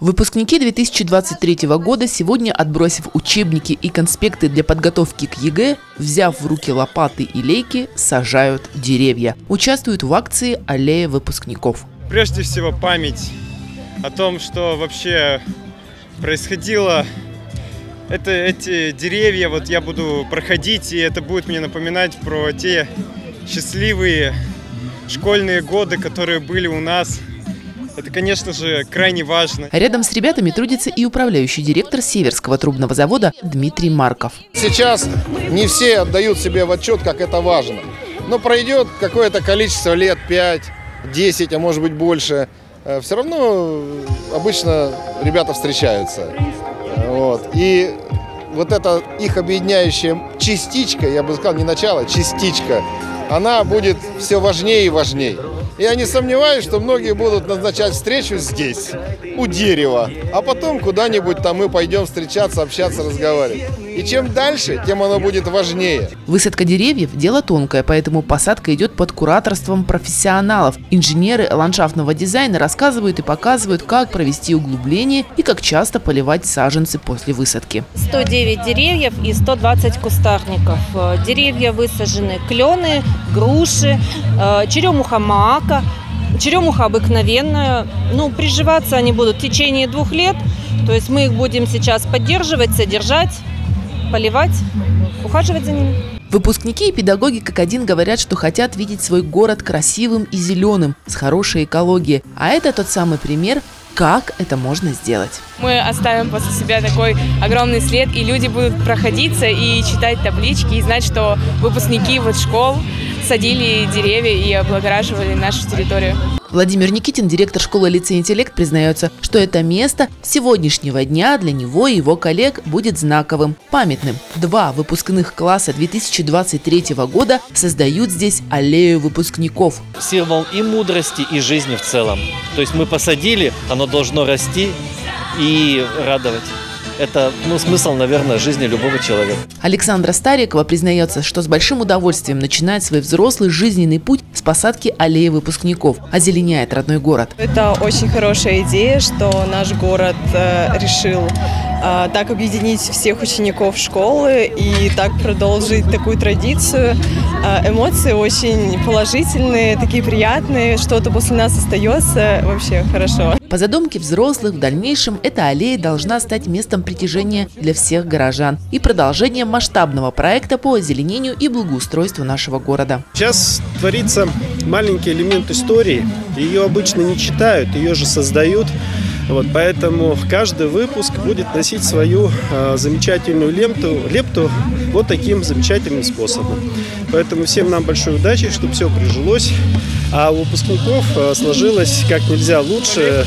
Выпускники 2023 года сегодня, отбросив учебники и конспекты для подготовки к ЕГЭ, взяв в руки лопаты и лейки, сажают деревья. Участвуют в акции «Аллея выпускников». Прежде всего память о том, что вообще происходило. Эти деревья вот я буду проходить, и это будет мне напоминать про те счастливые школьные годы, которые были у нас. Это, конечно же, крайне важно. Рядом с ребятами трудится и управляющий директор Северского трубного завода Дмитрий Марков. Сейчас не все отдают себе в отчет, как это важно. Но пройдет какое-то количество лет, 5, 10, а может быть больше. Все равно обычно ребята встречаются. Вот. И вот эта их объединяющая частичка, я бы сказал, не начало, частичка, она будет все важнее и важнее. Я не сомневаюсь, что многие будут назначать встречу здесь, у дерева, а потом куда-нибудь там мы пойдем встречаться, общаться, разговаривать. И чем дальше, тем оно будет важнее. Высадка деревьев – дело тонкое, поэтому посадка идет под кураторством профессионалов. Инженеры ландшафтного дизайна рассказывают и показывают, как провести углубление и как часто поливать саженцы после высадки. 109 деревьев и 120 кустарников. Деревья высажены клены, груши, черемуха мак. Черемуха обыкновенная, приживаться они будут в течение 2 лет, то есть мы их будем сейчас поддерживать, содержать, поливать, ухаживать за ними. Выпускники и педагоги как один говорят, что хотят видеть свой город красивым и зеленым, с хорошей экологией. А это тот самый пример, как это можно сделать. Мы оставим после себя такой огромный след, и люди будут проходиться и читать таблички, и знать, что выпускники вот школ садили деревья и облагораживали нашу территорию. Владимир Никитин, директор школы «Лицей и интеллект», признается, что это место с сегодняшнего дня для него и его коллег будет знаковым, памятным. 2 выпускных класса 2023 года создают здесь аллею выпускников. Символ и мудрости, и жизни в целом. То есть мы посадили, оно должно расти и радовать. Это смысл, наверное, жизни любого человека. Александра Старикова признается, что с большим удовольствием начинает свой взрослый жизненный путь с посадки аллеи выпускников, озеленяет родной город. Это очень хорошая идея, что наш город решил так объединить всех учеников школы и так продолжить такую традицию. Эмоции очень положительные, такие приятные, что-то после нас остается, вообще хорошо. По задумке взрослых, в дальнейшем эта аллея должна стать местом притяжения для всех горожан и продолжением масштабного проекта по озеленению и благоустройству нашего города. Сейчас творится маленький элемент истории, ее обычно не читают, ее же создают. Вот, поэтому каждый выпуск будет носить свою замечательную лепту вот таким замечательным способом. Поэтому всем нам большой удачи, чтобы все прижилось, а у выпускников сложилось как нельзя лучше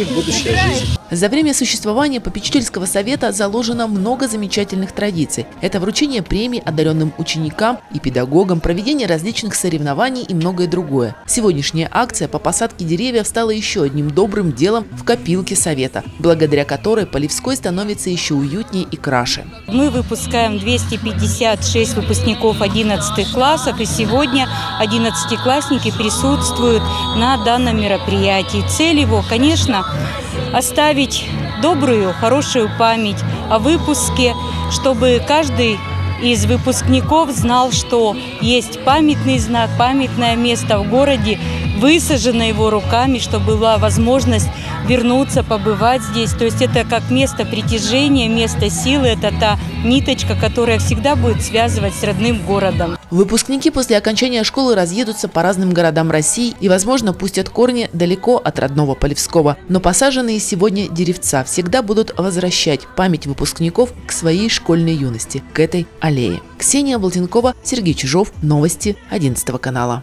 их будущая жизнь. За время существования Попечительского совета заложено много замечательных традиций. Это вручение премий одаренным ученикам и педагогам, проведение различных соревнований и многое другое. Сегодняшняя акция по посадке деревьев стала еще одним добрым делом в копилке совета, благодаря которой Полевской становится еще уютнее и краше. Мы выпускаем 256 выпускников 11 классов, и сегодня 11-классники присутствуют на данном мероприятии. Цель его, конечно, оставить добрую, хорошую память о выпуске, чтобы каждый из выпускников знал, что есть памятный знак, памятное место в городе, высажено его руками, чтобы была возможность вернуться, побывать здесь. То есть это как место притяжения, место силы, это та ниточка, которая всегда будет связывать с родным городом. Выпускники после окончания школы разъедутся по разным городам России и, возможно, пустят корни далеко от родного Полевского. Но посаженные сегодня деревца всегда будут возвращать память выпускников к своей школьной юности, к этой аллее. Ксения Болтенкова, Сергей Чижов, новости 11 канала.